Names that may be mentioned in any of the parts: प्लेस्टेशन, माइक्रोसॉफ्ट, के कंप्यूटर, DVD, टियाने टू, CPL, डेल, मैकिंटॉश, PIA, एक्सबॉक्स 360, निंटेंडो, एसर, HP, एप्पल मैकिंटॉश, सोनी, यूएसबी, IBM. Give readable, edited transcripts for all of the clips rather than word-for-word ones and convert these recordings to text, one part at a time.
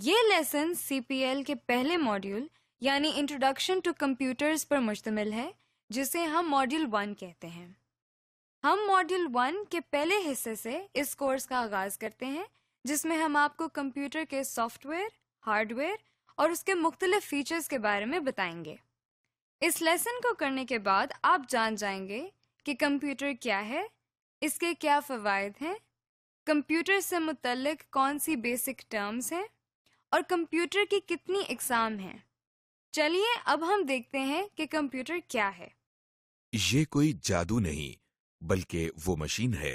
ये lesson CPL के पहले मॉड्यूल यानी इंट्रोडक्शन टू कंप्यूटर्स पर मुश्तमिल है, जिसे हम मॉड्यूल 1 कहते हैं। हम मॉड्यूल 1 के पहले हिस्से से इस कोर्स का आगाज करते हैं, जिसमें हम आपको कंप्यूटर के सॉफ्टवेयर, हार्डवेयर और उसके मुख्तलिफ फीचर्स के बारे में बताएंगे। इस लेसन को करने के बाद आप जान जाएंगे कि कंप्यूटर क्या है, इसके क्या फ़वाइद हैं, कंप्यूटर से मुतल्लिक कौन सी बेसिक टर्म्स हैं और कंप्यूटर की कितनी इकसाम हैं। चलिए अब हम देखते हैं कि कंप्यूटर क्या है। ये कोई जादू नहीं, बल्कि वो मशीन है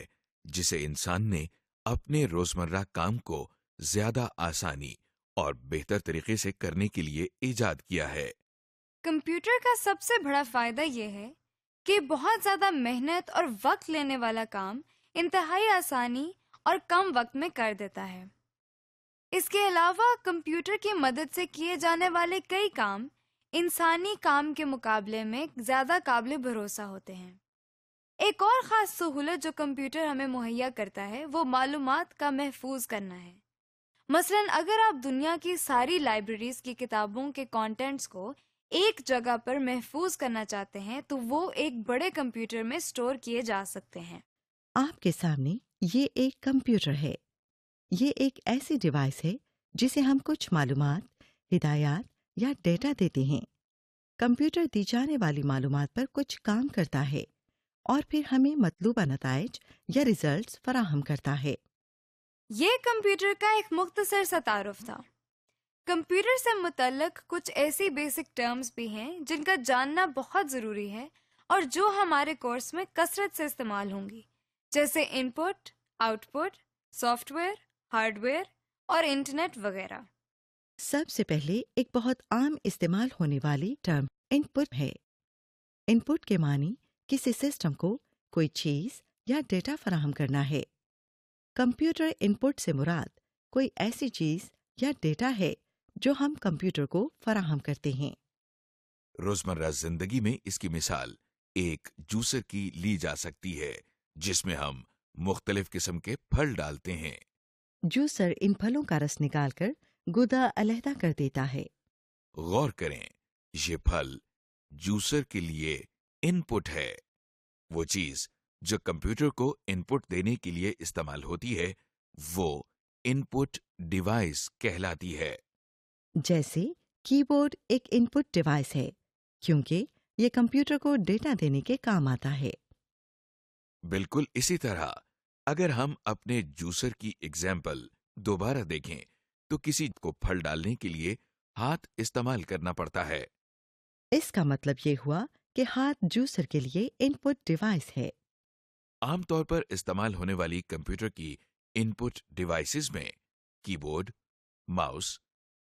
जिसे इंसान ने अपने रोजमर्रा काम को ज्यादा आसानी और बेहतर तरीके से करने के लिए इजाद किया है। कंप्यूटर का सबसे बड़ा फायदा यह है कि बहुत ज़्यादा मेहनत और वक्त लेने वाला काम इंतहाई आसानी और कम वक्त में कर देता है। इसके अलावा कंप्यूटर की मदद से किए जाने वाले कई काम इंसानी काम के मुकाबले में ज़्यादा काबिल भरोसा होते हैं। एक और ख़ास सहूलत जो कंप्यूटर हमें मुहैया करता है वो मालूमात का महफूज करना है। मसलन अगर आप दुनिया की सारी लाइब्रेरीज़ की किताबों के कॉन्टेंट्स को एक जगह पर महफूज करना चाहते हैं तो वो एक बड़े कंप्यूटर में स्टोर किए जा सकते हैं। आपके सामने ये एक कंप्यूटर है। ये एक ऐसी डिवाइस है जिसे हम कुछ मालूमात, हिदायत या डेटा देते हैं। कंप्यूटर दी जाने वाली मालूमात पर कुछ काम करता है और फिर हमें मतलूबा नताइज या रिजल्ट्स फराहम करता है। ये कंप्यूटर का एक मुख्तसर सा तारुफ था। कंप्यूटर से मुतल्लक कुछ ऐसी बेसिक टर्म्स भी हैं जिनका जानना बहुत ज़रूरी है और जो हमारे कोर्स में कसरत से इस्तेमाल होंगी, जैसे इनपुट, आउटपुट, सॉफ्टवेयर, हार्डवेयर और इंटरनेट वगैरह। सबसे पहले एक बहुत आम इस्तेमाल होने वाली टर्म इनपुट है। इनपुट के मानी किसी सिस्टम को कोई चीज़ या डेटा फराहम करना है। कंप्यूटर इनपुट से मुराद कोई ऐसी चीज़ या डेटा है जो हम कंप्यूटर को फराहम करते हैं। रोजमर्रा जिंदगी में इसकी मिसाल एक जूसर की ली जा सकती है, जिसमें हम मुख्तलिफ किस्म के फल डालते हैं। जूसर इन फलों का रस निकालकर गुदा अलहदा कर देता है। गौर करें, ये फल जूसर के लिए इनपुट है। वो चीज जो कंप्यूटर को इनपुट देने के लिए इस्तेमाल होती है वो इनपुट डिवाइस कहलाती है। जैसे कीबोर्ड एक इनपुट डिवाइस है क्योंकि ये कंप्यूटर को डेटा देने के काम आता है। बिल्कुल इसी तरह अगर हम अपने जूसर की एग्जाम्पल दोबारा देखें तो किसी को फल डालने के लिए हाथ इस्तेमाल करना पड़ता है। इसका मतलब ये हुआ कि हाथ जूसर के लिए इनपुट डिवाइस है। आमतौर पर इस्तेमाल होने वाली कंप्यूटर की इनपुट डिवाइसेस में कीबोर्ड, माउस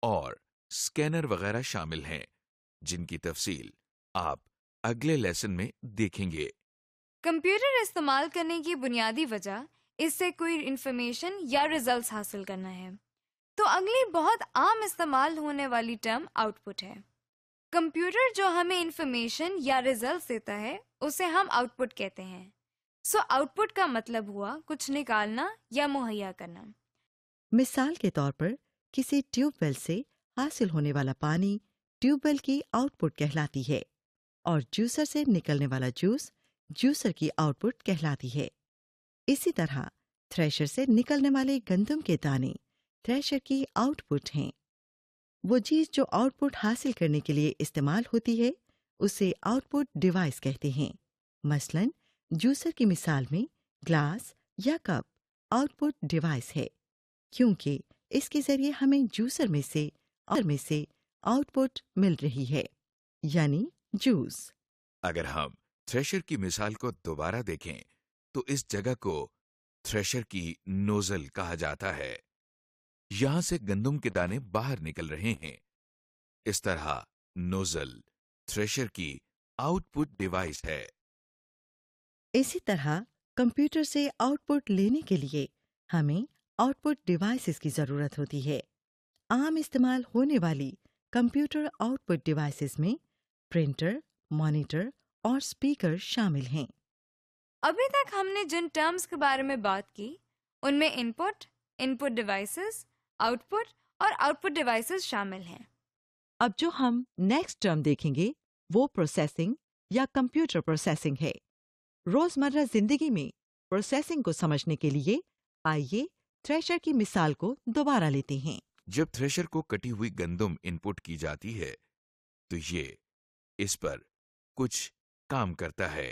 और स्कैनर वगैरह शामिल हैं, जिनकी तफसील आप अगले लेसन में देखेंगे। कंप्यूटर इस्तेमाल करने की बुनियादी वजह इससे कोई इंफॉर्मेशन या रिजल्ट्स हासिल करना है। तो अगली बहुत आम इस्तेमाल होने वाली टर्म आउटपुट है। कंप्यूटर जो हमें इंफॉर्मेशन या रिजल्ट्स देता है उसे हम आउटपुट कहते हैं। सो आउटपुट का मतलब हुआ कुछ निकालना या मुहैया करना। मिसाल के तौर पर किसी ट्यूबवेल से हासिल होने वाला पानी ट्यूबवेल की आउटपुट कहलाती है और जूसर से निकलने वाला जूस जूसर की आउटपुट कहलाती है। इसी तरह थ्रेशर से निकलने वाले गंदम के दाने थ्रेशर की आउटपुट हैं। वो चीज़ जो आउटपुट हासिल करने के लिए इस्तेमाल होती है उसे आउटपुट डिवाइस कहते हैं। मसलन जूसर की मिसाल में ग्लास या कप आउटपुट डिवाइस है क्योंकि इसके जरिए हमें जूसर में से आउटपुट मिल रही है, यानी जूस। अगर हम थ्रेशर की मिसाल को दोबारा देखें तो इस जगह को थ्रेशर की नोजल कहा जाता है। यहां से गंदम के दाने बाहर निकल रहे हैं। इस तरह नोजल थ्रेशर की आउटपुट डिवाइस है। इसी तरह कंप्यूटर से आउटपुट लेने के लिए हमें आउटपुट डिवाइसेस की ज़रूरत होती है। आम इस्तेमाल होने वाली कंप्यूटर आउटपुट डिवाइसेस में प्रिंटर, मॉनिटर और स्पीकर शामिल हैं। अभी तक हमने जिन टर्म्स के बारे में बात की उनमें इनपुट, इनपुट डिवाइसेस, आउटपुट और आउटपुट डिवाइसेस शामिल हैं। अब जो हम नेक्स्ट टर्म देखेंगे वो प्रोसेसिंग या कंप्यूटर प्रोसेसिंग है। रोजमर्रा जिंदगी में प्रोसेसिंग को समझने के लिए आइए थ्रेशर की मिसाल को दोबारा लेते हैं। जब थ्रेशर को कटी हुई गंदम इनपुट की जाती है तो ये इस पर कुछ काम करता है,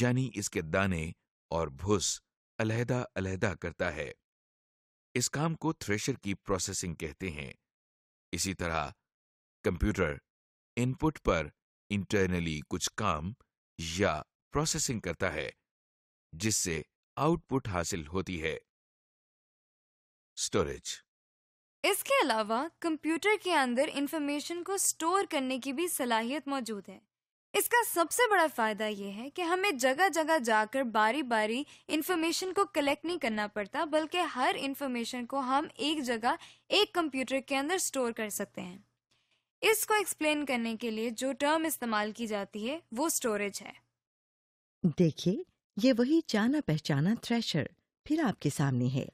यानी इसके दाने और भूस अलहदा अलहदा करता है। इस काम को थ्रेशर की प्रोसेसिंग कहते हैं। इसी तरह कंप्यूटर इनपुट पर इंटरनली कुछ काम या प्रोसेसिंग करता है जिससे आउटपुट हासिल होती है, स्टोरेज। इसके अलावा कंप्यूटर के अंदर इंफॉर्मेशन को स्टोर करने की भी सलाहियत मौजूद है। इसका सबसे बड़ा फायदा यह है कि हमें जगह जगह जाकर बारी बारी इंफॉर्मेशन को कलेक्ट नहीं करना पड़ता, बल्कि हर इंफॉर्मेशन को हम एक जगह एक कंप्यूटर के अंदर स्टोर कर सकते हैं। इसको एक्सप्लेन करने के लिए जो टर्म इस्तेमाल की जाती है वो स्टोरेज है। देखिए, ये वही जाना पहचाना थ्रेशर फिर आपके सामने है।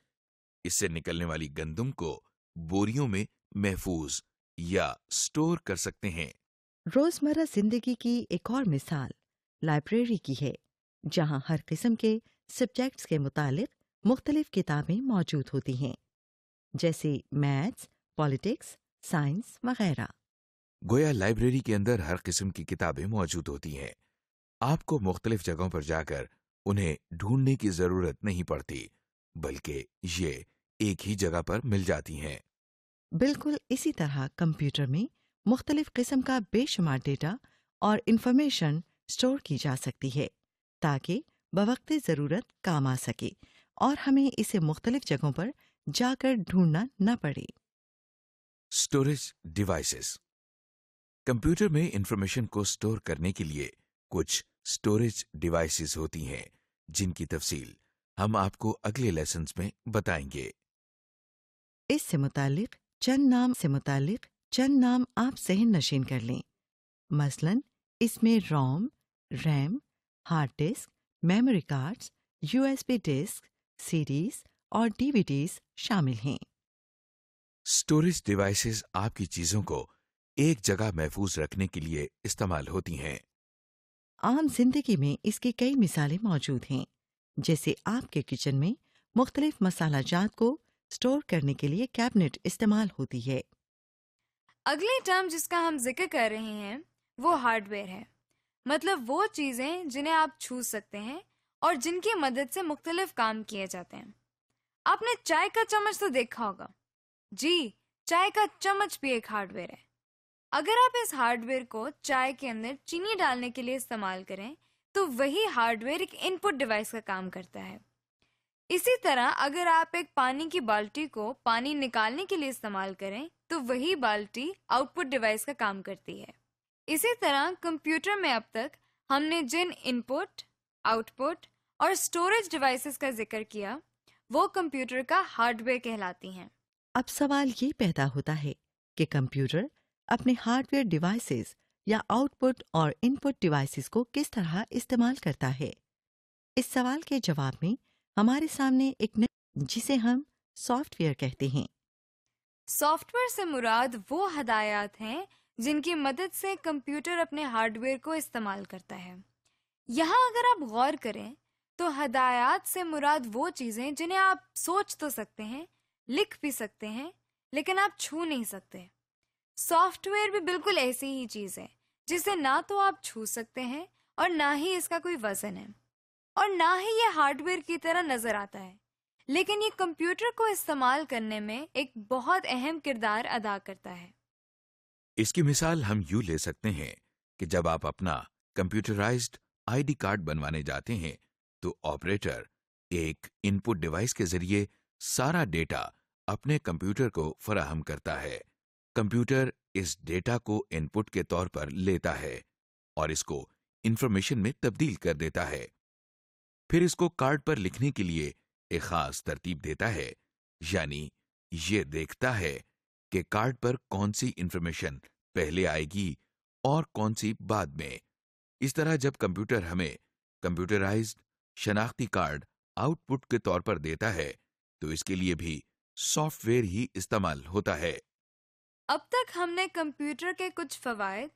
इससे निकलने वाली गंदम को बोरियों में महफूज या स्टोर कर सकते हैं। रोजमर्रा जिंदगी की एक और मिसाल लाइब्रेरी की है, जहां हर किस्म के सब्जेक्ट्स के मुतालिक मुख्तलिफ किताबें मौजूद होती हैं, जैसे मैथ्स, पॉलिटिक्स, साइंस वगैरह। गोया लाइब्रेरी के अंदर हर किस्म की किताबें मौजूद होती हैं। आपको मुख्तलिफ जगहों पर जाकर उन्हें ढूंढने की जरूरत नहीं पड़ती, बल्कि ये एक ही जगह पर मिल जाती हैं। बिल्कुल इसी तरह कंप्यूटर में मुख्तलिफ किस्म का बेशुमार डेटा और इंफॉर्मेशन स्टोर की जा सकती है, ताकि बवक्ते ज़रूरत काम आ सके और हमें इसे मुख्तलिफ जगहों पर जाकर ढूंढना न पड़े। Storage devices. कंप्यूटर में इंफॉर्मेशन को स्टोर करने के लिए कुछ स्टोरेज डिवाइसेस होती हैं, जिनकी तफसील हम आपको अगले लेसन्स में बताएंगे। इससे मुतालिक चंद नाम आप ज़हन नशीन कर लें। मसलन इसमें ROM, RAM, hard disk, memory cards, यूएसबी disk, CDs और डीवीडीज शामिल हैं। स्टोरेज डिवाइसेस आपकी चीज़ों को एक जगह महफूज रखने के लिए इस्तेमाल होती हैं। आम जिंदगी में इसकी कई मिसालें मौजूद हैं, जैसे आपके किचन में मुख्तलिफ मसालाजात को स्टोर करने के लिए कैबिनेट इस्तेमाल होती है। अगले टर्म जिसका हम जिक्र कर रहे हैं वो हार्डवेयर है, मतलब वो चीज़ें जिन्हें आप छू सकते हैं और जिनकी मदद से मुख्तलिफ काम किए जाते हैं। आपने चाय का चम्मच तो देखा होगा। जी, चाय का चम्मच भी एक हार्डवेयर है। अगर आप इस हार्डवेयर को चाय के अंदर चीनी डालने के लिए इस्तेमाल करें तो वही हार्डवेयर एक इनपुट डिवाइस का काम करता है। इसी तरह अगर आप एक पानी की बाल्टी को पानी निकालने के लिए इस्तेमाल करें तो वही बाल्टी आउटपुट डिवाइस का काम करती है। इसी तरह कंप्यूटर में अब तक हमने जिन इनपुट, आउटपुट और स्टोरेज डिवाइसेस का जिक्र किया वो कंप्यूटर का हार्डवेयर कहलाती हैं। अब सवाल ये पैदा होता है कि कंप्यूटर अपने हार्डवेयर डिवाइसेस या आउटपुट और इनपुट डिवाइसेस को किस तरह इस्तेमाल करता है। इस सवाल के जवाब में हमारे सामने एक नई, जिसे हम सॉफ्टवेयर कहते हैं। सॉफ्टवेयर से मुराद वो हदायत हैं जिनकी मदद से कंप्यूटर अपने हार्डवेयर को इस्तेमाल करता है। यहाँ अगर आप गौर करें तो हदायत से मुराद वो चीज़ें जिन्हें आप सोच तो सकते हैं, लिख भी सकते हैं, लेकिन आप छू नहीं सकते। सॉफ्टवेयर भी बिल्कुल ऐसी ही चीज़ है जिसे ना तो आप छू सकते हैं और ना ही इसका कोई वजन है और ना ही ये हार्डवेयर की तरह नज़र आता है, लेकिन ये कंप्यूटर को इस्तेमाल करने में एक बहुत अहम किरदार अदा करता है। इसकी मिसाल हम यूँ ले सकते हैं कि जब आप अपना कंप्यूटराइज्ड आईडी कार्ड बनवाने जाते हैं तो ऑपरेटर एक इनपुट डिवाइस के जरिए सारा डेटा अपने कंप्यूटर को फराहम करता है। कंप्यूटर इस डेटा को इनपुट के तौर पर लेता है और इसको इंफॉर्मेशन में तब्दील कर देता है, फिर इसको कार्ड पर लिखने के लिए एक खास तरतीब देता है, यानी ये देखता है कि कार्ड पर कौन सी इंफॉर्मेशन पहले आएगी और कौन सी बाद में। इस तरह जब कंप्यूटर हमें कंप्यूटराइज्ड शनाख्ती कार्ड आउटपुट के तौर पर देता है तो इसके लिए भी सॉफ्टवेयर ही इस्तेमाल होता है। अब तक हमने कंप्यूटर के कुछ फवायद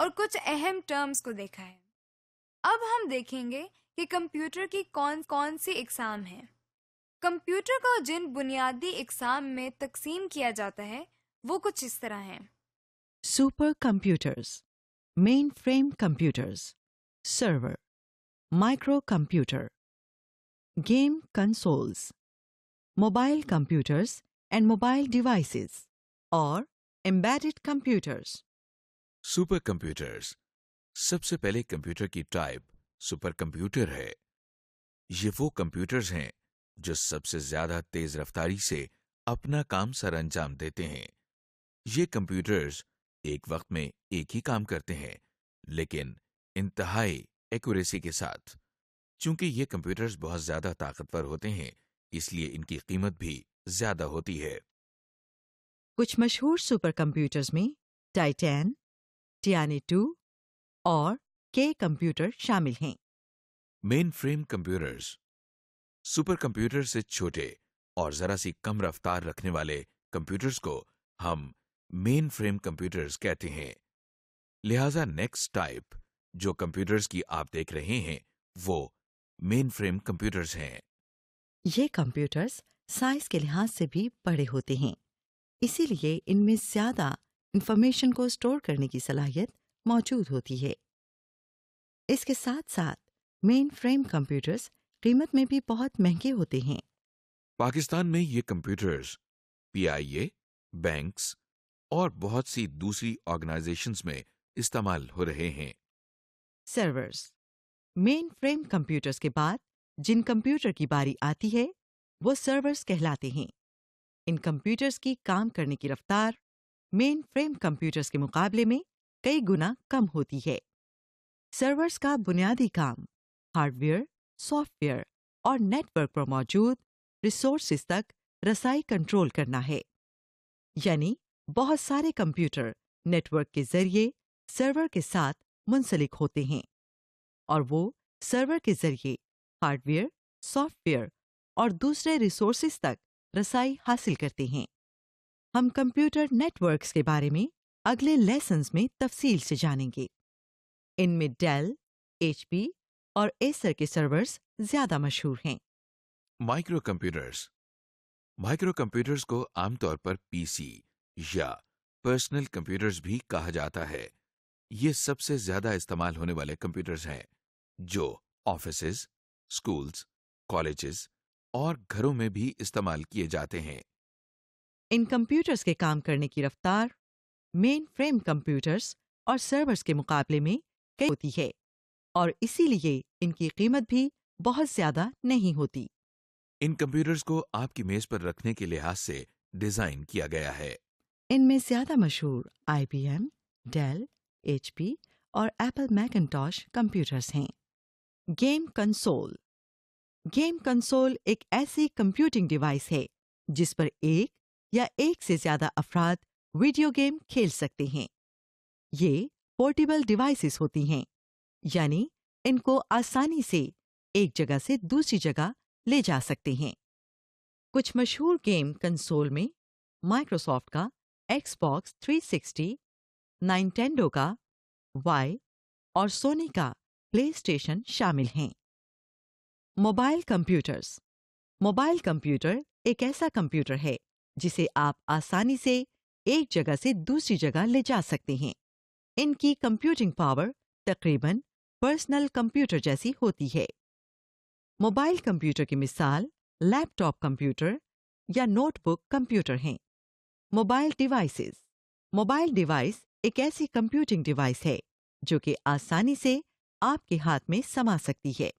और कुछ अहम टर्म्स को देखा है। अब हम देखेंगे कि कंप्यूटर की कौन सी एग्जाम है। कंप्यूटर को जिन बुनियादी एग्जाम में तकसीम किया जाता है वो कुछ इस तरह हैं: super computers, main frame computers, server, micro computer, game consoles, mobile computers and mobile devices और एम्बेडेड कंप्यूटर्स। सुपर कंप्यूटर्स, सबसे पहले कंप्यूटर की टाइप सुपर कंप्यूटर है। ये वो कंप्यूटर्स हैं जो सबसे ज्यादा तेज रफ्तारी से अपना काम सरअंजाम देते हैं। ये कंप्यूटर्स एक वक्त में एक ही काम करते हैं लेकिन इंतहाई एक्यूरेसी के साथ। चूंकि ये कंप्यूटर्स बहुत ज्यादा ताकतवर होते हैं इसलिए इनकी कीमत भी ज्यादा होती है। कुछ मशहूर सुपर कंप्यूटर्स में टाइटैन, टियाने टू और के कंप्यूटर शामिल हैं। Main frame computers, super computer से छोटे और जरा सी कम रफ्तार रखने वाले कंप्यूटर्स को हम मेन फ्रेम कंप्यूटर्स कहते हैं। लिहाजा नेक्स्ट टाइप जो कंप्यूटर्स की आप देख रहे हैं वो मेन फ्रेम कंप्यूटर्स हैं। ये कंप्यूटर्स साइज के लिहाज से भी बड़े होते हैं, इसीलिए इनमें ज्यादा इंफॉर्मेशन को स्टोर करने की सलाहियत मौजूद होती है। इसके साथ साथ मेन फ्रेम कंप्यूटर्स कीमत में भी बहुत महंगे होते हैं। पाकिस्तान में ये कंप्यूटर्स PIA, बैंक्स और बहुत सी दूसरी ऑर्गेनाइजेशंस में इस्तेमाल हो रहे हैं। सर्वर्स, मेन फ्रेम कंप्यूटर्स के बाद जिन कंप्यूटर की बारी आती है वो सर्वर्स कहलाते हैं। इन कंप्यूटर्स की काम करने की रफ्तार मेन फ्रेम कंप्यूटर्स के मुकाबले में कई गुना कम होती है। सर्वर्स का बुनियादी काम हार्डवेयर, सॉफ्टवेयर और नेटवर्क पर मौजूद रिसोर्सेज तक रसाई कंट्रोल करना है, यानी बहुत सारे कंप्यूटर नेटवर्क के जरिए सर्वर के साथ मुंसलिक होते हैं और वो सर्वर के जरिए हार्डवेयर, सॉफ्टवेयर और दूसरे रिसोर्सेज तक रसाई हासिल करते हैं। हम कंप्यूटर नेटवर्क्स के बारे में अगले लेसन्स में तफसील से जानेंगे। इनमें डेल, HP और एसर के सर्वर्स ज्यादा मशहूर हैं। माइक्रो कंप्यूटर्स, माइक्रो कंप्यूटर्स को आमतौर पर PC या पर्सनल कंप्यूटर्स भी कहा जाता है। ये सबसे ज्यादा इस्तेमाल होने वाले कंप्यूटर्स हैं जो ऑफिसेज, स्कूल्स, कॉलेजेस और घरों में भी इस्तेमाल किए जाते हैं। इन कंप्यूटर्स के काम करने की रफ्तार मेन फ्रेम कंप्यूटर्स और सर्वर्स के मुकाबले में कई होती है और इसीलिए इनकी कीमत भी बहुत ज्यादा नहीं होती। इन कंप्यूटर्स को आपकी मेज पर रखने के लिहाज से डिजाइन किया गया है। इनमें ज्यादा मशहूर IBM, डेल, HP और एप्पल मैकिंटॉश कंप्यूटर्स हैं। गेम कंसोल, गेम कंसोल एक ऐसी कंप्यूटिंग डिवाइस है जिस पर एक या एक से ज्यादा अफराद वीडियो गेम खेल सकते हैं। ये पोर्टेबल डिवाइसेस होती हैं, यानी इनको आसानी से एक जगह से दूसरी जगह ले जा सकते हैं। कुछ मशहूर गेम कंसोल में माइक्रोसॉफ्ट का एक्सबॉक्स 360, निंटेंडो का Y और सोनी का प्लेस्टेशन शामिल हैं। मोबाइल कंप्यूटर्स, मोबाइल कंप्यूटर एक ऐसा कंप्यूटर है जिसे आप आसानी से एक जगह से दूसरी जगह ले जा सकते हैं। इनकी कंप्यूटिंग पावर तकरीबन पर्सनल कंप्यूटर जैसी होती है। मोबाइल कंप्यूटर की मिसाल लैपटॉप कंप्यूटर या नोटबुक कंप्यूटर हैं। मोबाइल डिवाइसेस, मोबाइल डिवाइस एक ऐसी कंप्यूटिंग डिवाइस है जो कि आसानी से आपके हाथ में समा सकती है।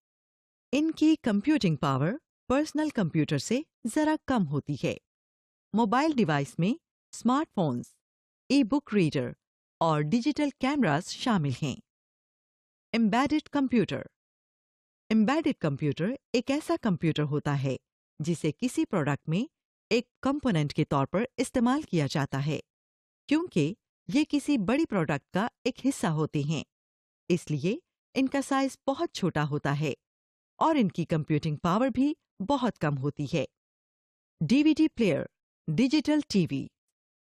इनकी कंप्यूटिंग पावर पर्सनल कंप्यूटर से जरा कम होती है। मोबाइल डिवाइस में स्मार्टफोन्स, ई-बुक रीडर और डिजिटल कैमरास शामिल हैं। एम्बेडेड कंप्यूटर, एम्बेडेड कंप्यूटर एक ऐसा कंप्यूटर होता है जिसे किसी प्रोडक्ट में एक कंपोनेंट के तौर पर इस्तेमाल किया जाता है। क्योंकि ये किसी बड़ी प्रोडक्ट का एक हिस्सा होते हैं इसलिए इनका साइज बहुत छोटा होता है और इनकी कंप्यूटिंग पावर भी बहुत कम होती है। DVD प्लेयर डिजिटल टीवी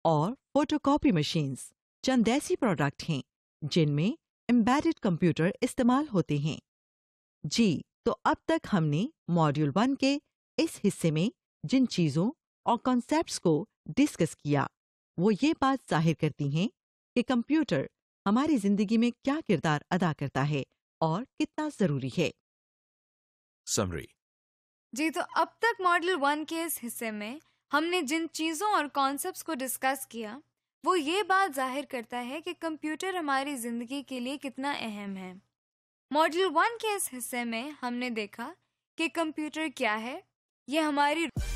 और फोटोकॉपी मशीन्स चंद ऐसी प्रोडक्ट हैं जिनमें एम्बेडेड कंप्यूटर इस्तेमाल होते हैं। जी तो अब तक हमने मॉड्यूल 1 के इस हिस्से में जिन चीज़ों और कॉन्सेप्ट्स को डिस्कस किया वो ये बात जाहिर करती हैं कि कंप्यूटर हमारी जिंदगी में क्या किरदार अदा करता है और कितना जरूरी है। समरी। जी तो अब तक मॉड्यूल 1 के इस हिस्से में हमने जिन चीज़ों और कॉन्सेप्ट्स को डिस्कस किया वो ये बात जाहिर करता है कि कंप्यूटर हमारी जिंदगी के लिए कितना अहम है। मॉड्यूल 1 के इस हिस्से में हमने देखा कि कंप्यूटर क्या है, ये हमारी